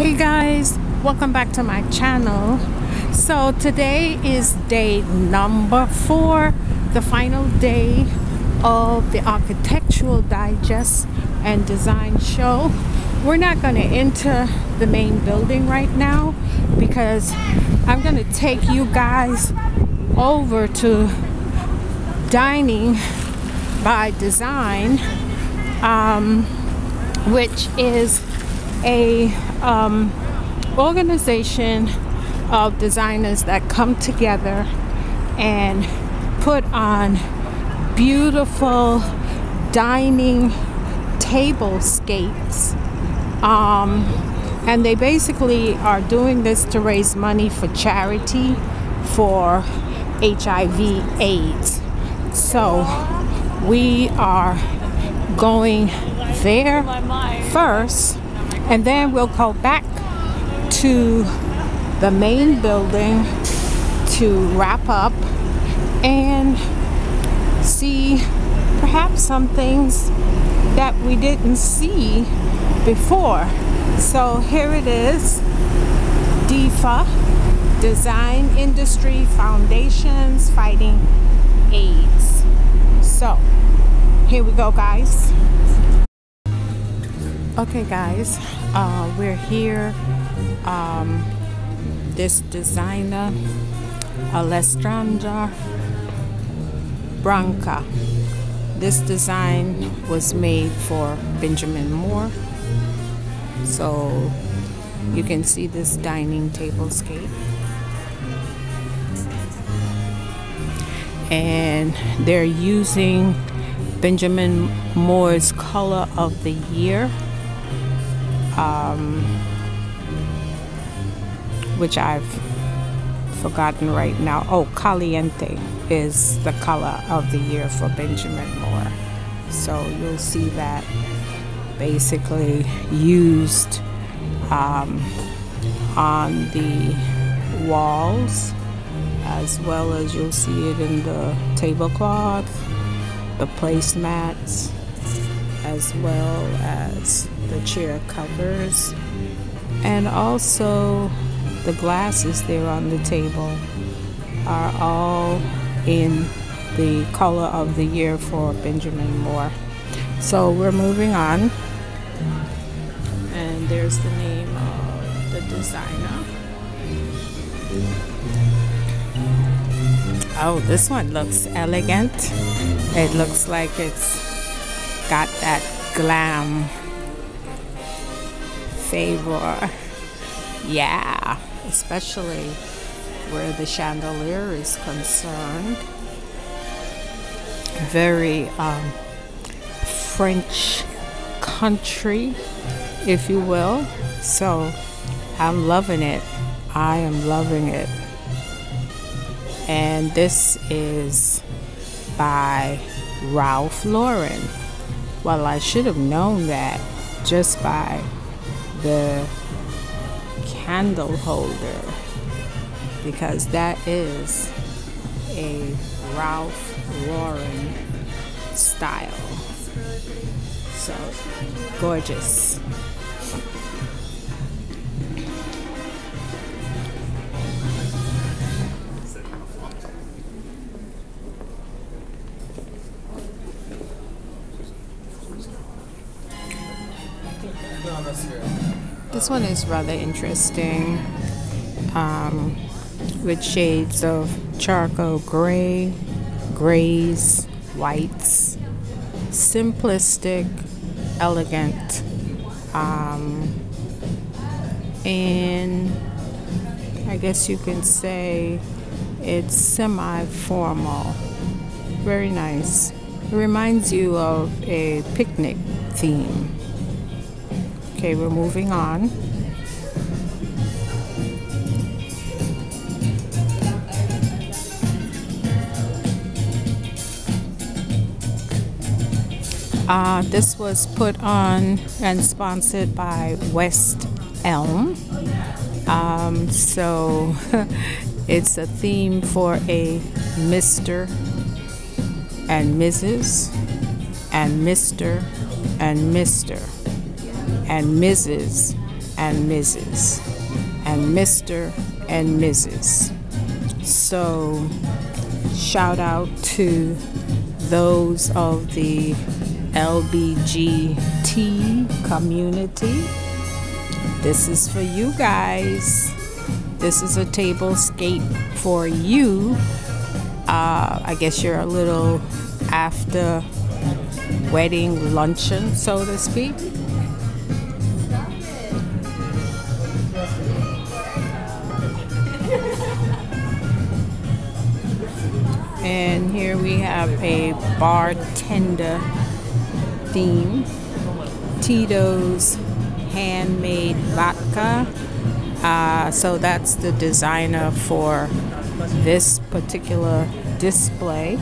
Hey guys, welcome back to my channel. So today is day number 4, the final day of the Architectural Digest and Design Show. We're not going to enter the main building right now because I'm going to take you guys over to Dining by Design, which is a organization of designers that come together and put on beautiful dining table scapes, and they basically are doing this to raise money for charity for HIV/AIDS. So we are going there first, and then we'll go back to the main building to wrap up and see perhaps some things that we didn't see before. So here it is, Diffa, Design Industry Foundations Fighting AIDS. So here we go, guys. Okay guys, we're here. This designer, Alejandra Branca. This design was made for Benjamin Moore. So you can see this dining table scape. And they're using Benjamin Moore's color of the year, which I've forgotten right now. Oh, Caliente is the color of the year for Benjamin Moore. So you'll see that basically used on the walls, as well as you'll see it in the tablecloth, the placemats, as well as the chair covers, and also the glasses there on the table are all in the color of the year for Benjamin Moore. So we're moving on, and there's the name of the designer. Oh, this one looks elegant. It looks like it's got that glam favor, yeah, especially where the chandelier is concerned. Very French country, if you will. So I'm loving it. I am loving it. And this is by Ralph Lauren. Well, I should have known that just by the candle holder, because that is a Ralph Lauren style. So gorgeous. This one is rather interesting, with shades of charcoal gray, grays, whites. Simplistic, elegant, and I guess you can say it's semi-formal. Very nice. It reminds you of a picnic theme. Okay, we're moving on. This was put on and sponsored by West Elm. So it's a theme for a Mr. and Mrs. and Mr. and Mr. and Mrs. and Mrs. and Mr. and Mrs. So shout out to those of the LGBT community. This is for you guys. This is a table scape for you. I guess you're a little after wedding luncheon, so to speak. And here we have a bartender theme. Tito's handmade vodka. So that's the designer for this particular display.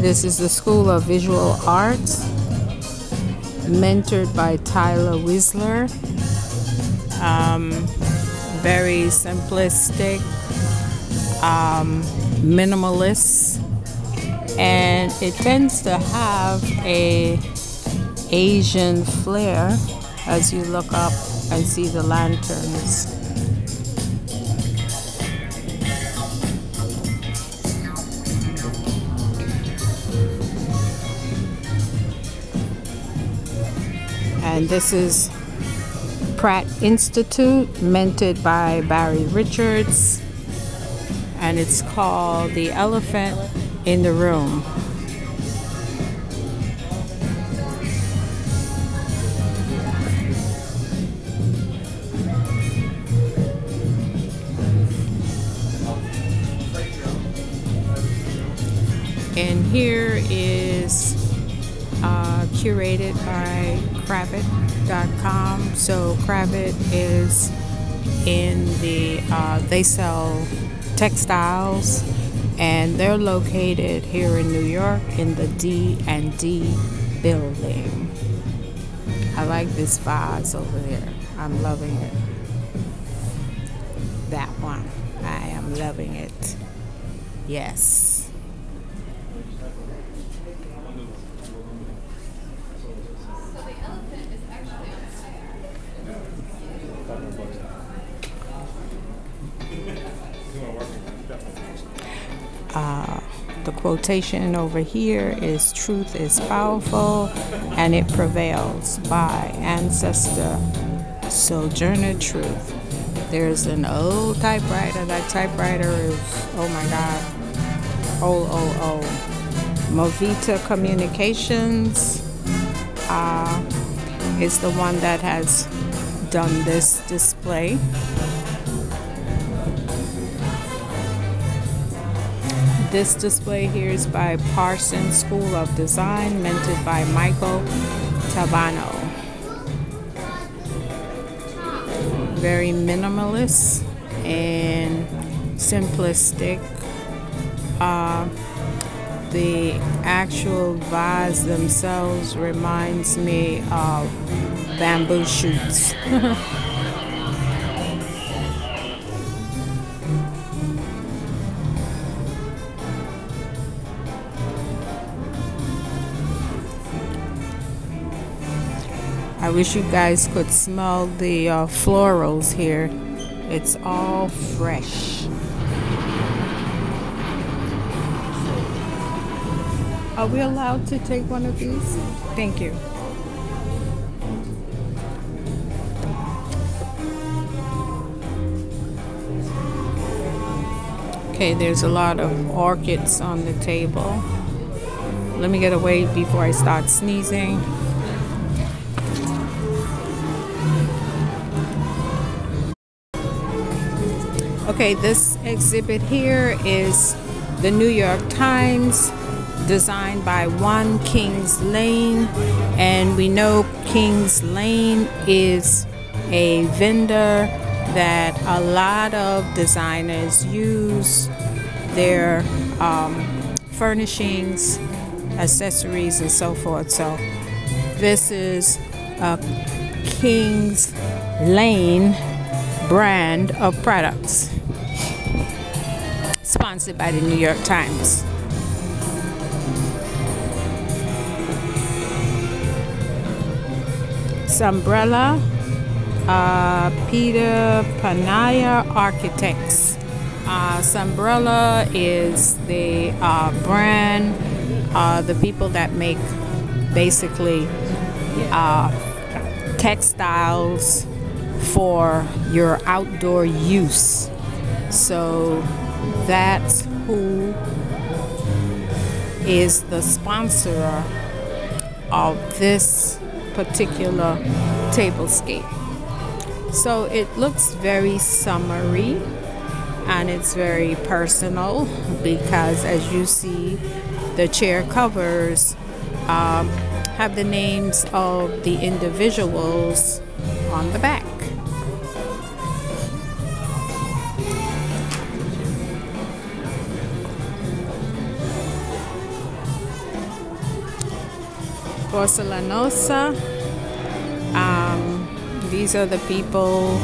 This is the School of Visual Arts, mentored by Tyler Whistler. Very simplistic, minimalist, and it tends to have a Asian flair as you look up and see the lanterns. And this is Pratt Institute, mentored by Barry Richards, and it's called The Elephant in the Room. And here is curated by Crabbit.com. So Crabbit is in the, they sell textiles, and they're located here in New York in the D&D building. I like this vase over there. I'm loving it. That one. I am loving it. Yes. The quotation over here is "Truth is powerful and it prevails" by ancestor Sojourner Truth. There's an old typewriter. That typewriter is, oh my God, old, old, old. Movita Communications is the one that has done this display. This display here is by Parsons School of Design, mentored by Michael Tavano. Very minimalist and simplistic. The actual vase themselves reminds me of bamboo shoots. I wish you guys could smell the florals here. It's all fresh. Are we allowed to take one of these? Thank you. Okay, there's a lot of orchids on the table. Let me get away before I start sneezing. Okay, this exhibit here is the New York Times, designed by One Kings Lane, and we know Kings Lane is a vendor that a lot of designers use their furnishings, accessories, and so forth. So this is a Kings Lane brand of products. sponsored by the New York Times. Sunbrella, Peter Panaya Architects. Sunbrella is the brand, the people that make basically textiles for your outdoor use. So that's who is the sponsor of this particular tablescape. So it looks very summery. And it's very personal because, as you see, the chair covers have the names of the individuals on the back. Porcelanosa, these are the people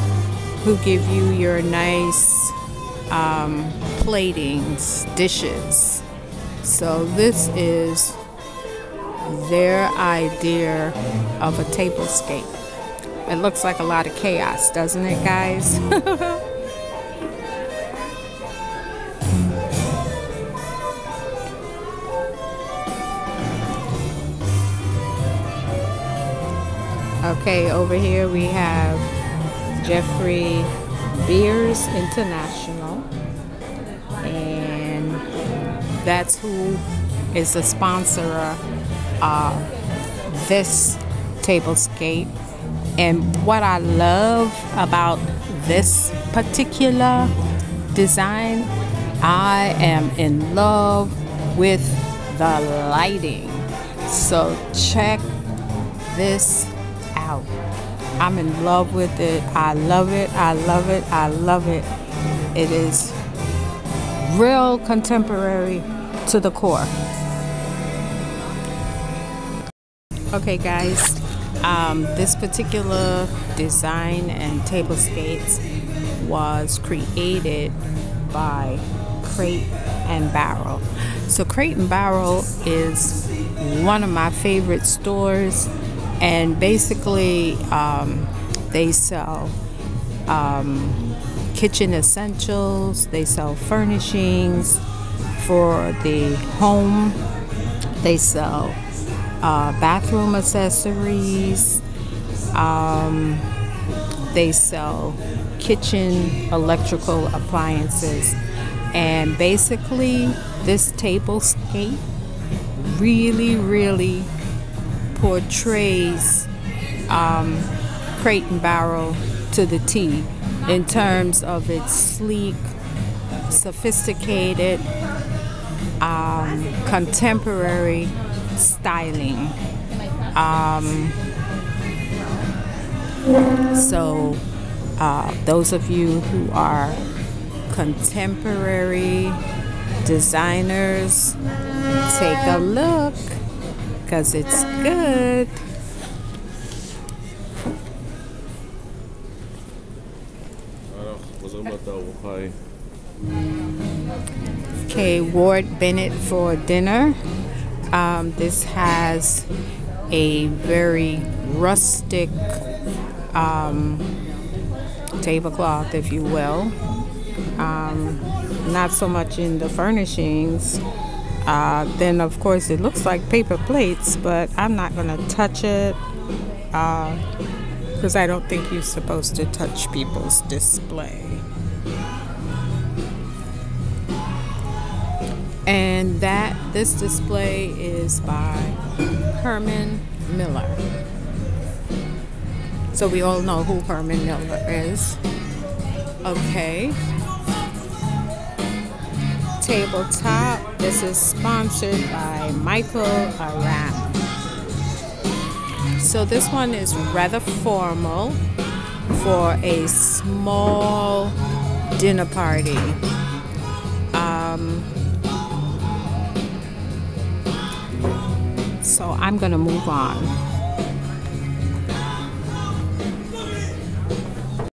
who give you your nice platings, dishes. So this is their idea of a tablescape. It looks like a lot of chaos, doesn't it, guys? Okay, over here we have Jeffrey Beers International, and that's who is the sponsor of this tablescape. And what I love about this particular design, I am in love with the lighting. So check this out. I'm in love with it. I love it. I love it. I love it. It is real contemporary to the core. Okay, guys, this particular design and tablescapes was created by Crate and Barrel. So Crate and Barrel is one of my favorite stores. And basically, they sell kitchen essentials, they sell furnishings for the home, they sell bathroom accessories, they sell kitchen electrical appliances. And basically, this tablescape really portrays Crate and Barrel to the T in terms of its sleek, sophisticated, contemporary styling. Those of you who are contemporary designers, take a look, because it's good. Okay, Ward Bennett for dinner. This has a very rustic tablecloth, if you will. Not so much in the furnishings. Then of course it looks like paper plates, but I'm not gonna touch it because I don't think you're supposed to touch people's display. And this display is by Herman Miller. So we all know who Herman Miller is. Okay. Tabletop. This is sponsored by Michael Aram. So this one is rather formal for a small dinner party. So I'm gonna move on.